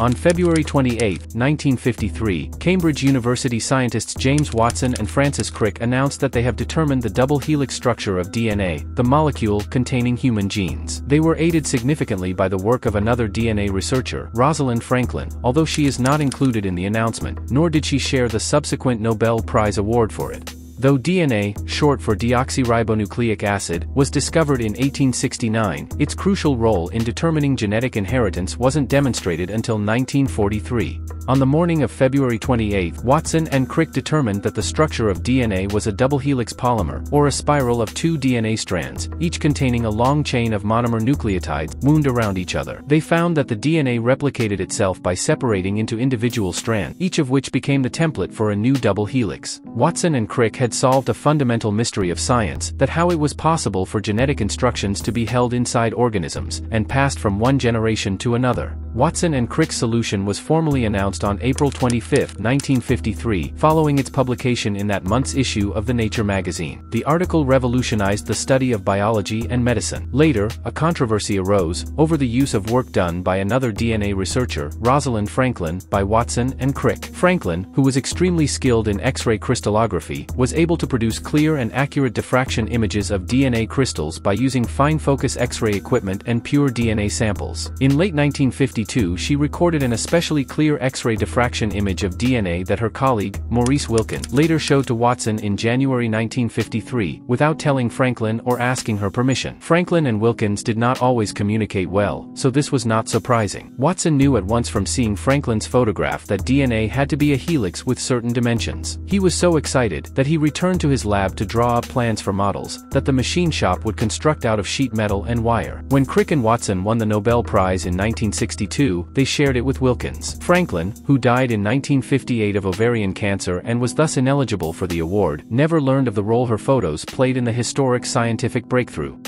On February 28, 1953, Cambridge University scientists James Watson and Francis Crick announced that they have determined the double helix structure of DNA, the molecule containing human genes. They were aided significantly by the work of another DNA researcher, Rosalind Franklin, although she is not included in the announcement, nor did she share the subsequent Nobel Prize award for it. Though DNA, short for deoxyribonucleic acid, was discovered in 1869, its crucial role in determining genetic inheritance wasn't demonstrated until 1943. On the morning of February 28, Watson and Crick determined that the structure of DNA was a double helix polymer, or a spiral of two DNA strands, each containing a long chain of monomer nucleotides wound around each other. They found that the DNA replicated itself by separating into individual strands, each of which became the template for a new double helix. Watson and Crick had solved a fundamental mystery of science, that how it was possible for genetic instructions to be held inside organisms, and passed from one generation to another. Watson and Crick's solution was formally announced on April 25, 1953, following its publication in that month's issue of the Nature magazine. The article revolutionized the study of biology and medicine. Later, a controversy arose, over the use of work done by another DNA researcher, Rosalind Franklin, by Watson and Crick. Franklin, who was extremely skilled in X-ray crystallography, was able to produce clear and accurate diffraction images of DNA crystals by using fine-focus X-ray equipment and pure DNA samples. In late 1952, she recorded an especially clear X-ray diffraction image of DNA that her colleague, Maurice Wilkins, later showed to Watson in January 1953, without telling Franklin or asking her permission. Franklin and Wilkins did not always communicate well, so this was not surprising. Watson knew at once from seeing Franklin's photograph that DNA had to be a helix with certain dimensions. He was so excited that he returned to his lab to draw up plans for models that the machine shop would construct out of sheet metal and wire. When Crick and Watson won the Nobel Prize in 1962, they shared it with Wilkins. Franklin, who died in 1958 of ovarian cancer and was thus ineligible for the award, never learned of the role her photos played in the historic scientific breakthrough.